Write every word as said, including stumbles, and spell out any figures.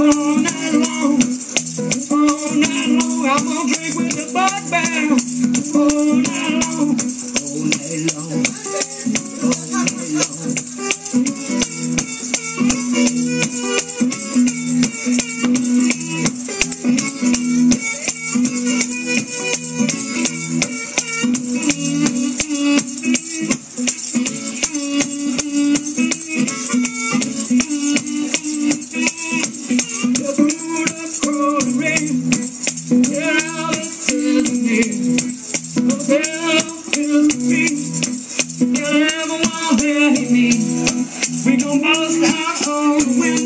all night long, all night long. I'm gonna drink with the bug bell, all night long, all night long, all night long. We're gonna bust out all the way.